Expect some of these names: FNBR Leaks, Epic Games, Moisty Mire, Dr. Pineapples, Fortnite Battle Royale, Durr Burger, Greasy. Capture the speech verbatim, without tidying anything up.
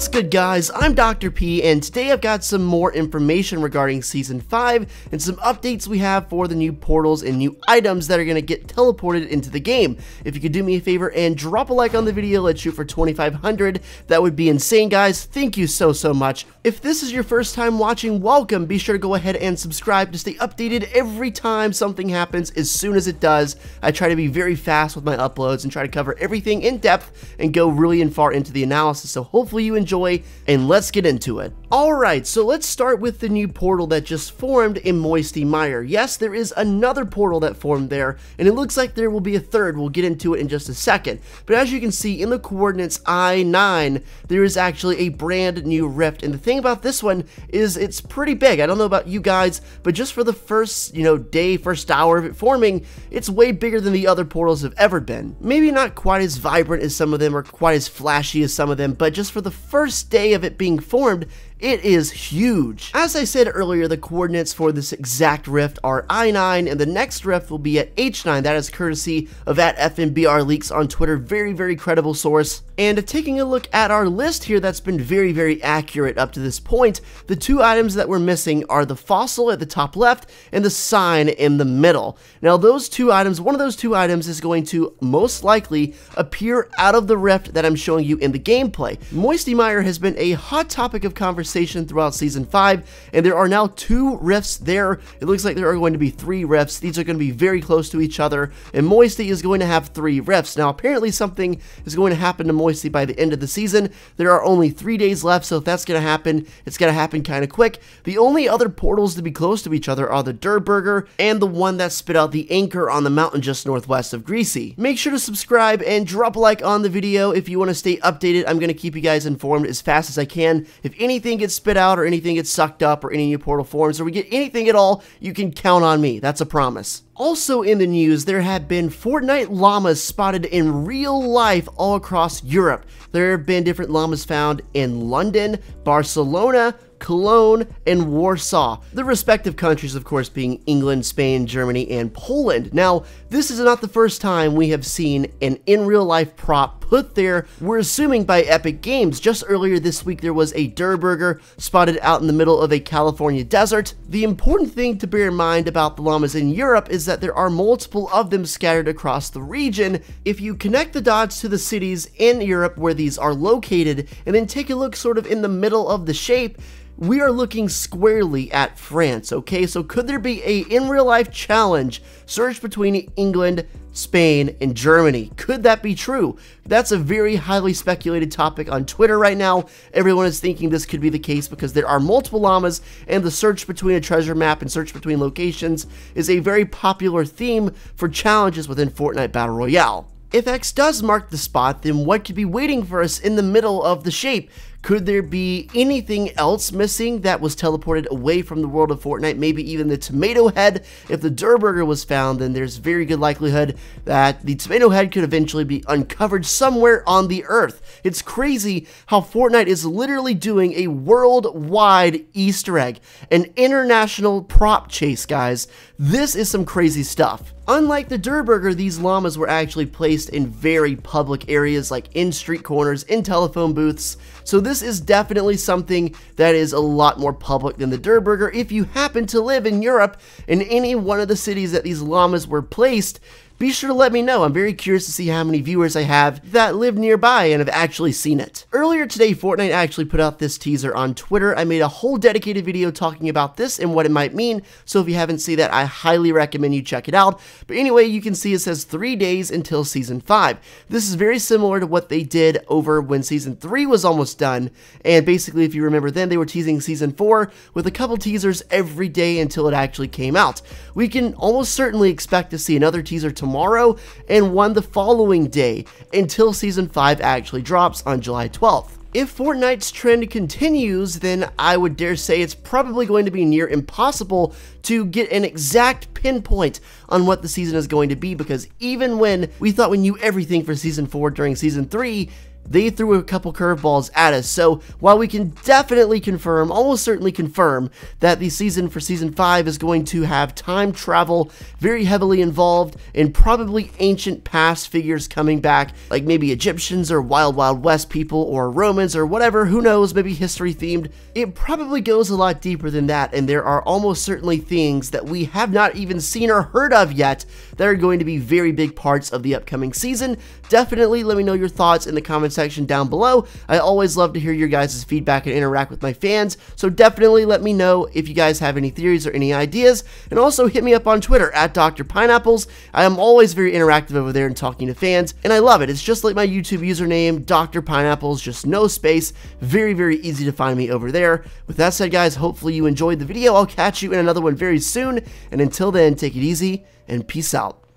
What's good, guys? I'm Doctor P, and today I've got some more information regarding Season five and some updates we have for the new portals and new items that are going to get teleported into the game. If you could do me a favor and drop a like on the video, let's shoot for twenty-five hundred. That would be insane, guys. Thank you so, so much. If this is your first time watching, welcome. Be sure to go ahead and subscribe to stay updated every time something happens as soon as it does. I try to be very fast with my uploads and try to cover everything in depth and go really and far into the analysis, so hopefully you enjoy, and let's get into it. Alright, so let's start with the new portal that just formed in Moisty Mire. Yes, there is another portal that formed there, and it looks like there will be a third. We'll get into it in just a second. But as you can see, in the coordinates I nine, there is actually a brand new rift, and the thing about this one is it's pretty big. I don't know about you guys, but just for the first, you know, day, first hour of it forming, it's way bigger than the other portals have ever been. Maybe not quite as vibrant as some of them, or quite as flashy as some of them, but just for the first day of it being formed, it is huge. As I said earlier, the coordinates for this exact rift are I nine, and the next rift will be at H nine. That is courtesy of at F N B R Leaks on Twitter. Very, very credible source. And taking a look at our list here, that's been very, very accurate up to this point. The two items that we're missing are the fossil at the top left and the sign in the middle. Now, those two items, one of those two items is going to most likely appear out of the rift that I'm showing you in the gameplay. Moisty Mire has been a hot topic of conversation throughout season five, and there are now two rifts there. It looks like there are going to be three rifts. These are going to be very close to each other, and Moisty is going to have three rifts. Now, apparently something is going to happen to Moisty by the end of the season. There are only three days left, so if that's going to happen, it's going to happen kind of quick. The only other portals to be close to each other are the Durr Burger and the one that spit out the anchor on the mountain just northwest of Greasy. Make sure to subscribe and drop a like on the video if you want to stay updated. I'm going to keep you guys informed as fast as I can. If anything gets spit out or anything gets sucked up or any new portal forms or we get anything at all, you can count on me. That's a promise. Also in the news, there have been Fortnite llamas spotted in real life all across Europe. There have been different llamas found in London, Barcelona, Cologne, and Warsaw. The respective countries, of course, being England, Spain, Germany, and Poland. Now, this is not the first time we have seen an in-real-life prop put there, we're assuming by Epic Games. Just earlier this week, there was a Durr Burger spotted out in the middle of a California desert. The important thing to bear in mind about the llamas in Europe is that there are multiple of them scattered across the region. If you connect the dots to the cities in Europe where these are located, and then take a look sort of in the middle of the shape, we are looking squarely at France, okay? So could there be a in-real-life challenge search between England, Spain, and Germany? Could that be true? That's a very highly speculated topic on Twitter right now. Everyone is thinking this could be the case because there are multiple llamas, and the search between a treasure map and search between locations is a very popular theme for challenges within Fortnite Battle Royale. If X does mark the spot, then what could be waiting for us in the middle of the shape? Could there be anything else missing that was teleported away from the world of Fortnite? Maybe even the tomato head? If the Durr Burger was found, then there's very good likelihood that the tomato head could eventually be uncovered somewhere on the earth. It's crazy how Fortnite is literally doing a worldwide Easter egg, an international prop chase, guys. This is some crazy stuff. Unlike the Durr Burger, these llamas were actually placed in very public areas, like in street corners, in telephone booths. So this is definitely something that is a lot more public than the Durr Burger. If you happen to live in Europe, in any one of the cities that these llamas were placed, be sure to let me know. I'm very curious to see how many viewers I have that live nearby and have actually seen it. Earlier today, Fortnite actually put out this teaser on Twitter. I made a whole dedicated video talking about this and what it might mean, so if you haven't seen that, I highly recommend you check it out. But anyway, you can see it says three days until Season five. This is very similar to what they did over when Season three was almost done, and basically, if you remember then, they were teasing Season four with a couple teasers every day until it actually came out. We can almost certainly expect to see another teaser tomorrow. tomorrow and one the following day until season five actually drops on July twelfth. If Fortnite's trend continues, then I would dare say it's probably going to be near impossible to get an exact pinpoint on what the season is going to be, because even when we thought we knew everything for season four during season three, they threw a couple curveballs at us. So while we can definitely confirm, almost certainly confirm, that the season for season five is going to have time travel very heavily involved and probably ancient past figures coming back, like maybe Egyptians or Wild Wild West people or Romans or whatever, who knows, maybe history themed. It probably goes a lot deeper than that, and there are almost certainly things that we have not even seen or heard of yet that are going to be very big parts of the upcoming season. Definitely let me know your thoughts in the comment section down below. I always love to hear your guys' feedback and interact with my fans, so definitely let me know if you guys have any theories or any ideas, and also hit me up on Twitter at Doctor Pineapples. I am always very interactive over there and talking to fans, and I love it. It's just like my YouTube username, Doctor Pineapples, just no space. Very, very easy to find me over there. With that said, guys, hopefully you enjoyed the video. I'll catch you in another one very soon, and until then, take it easy and peace out.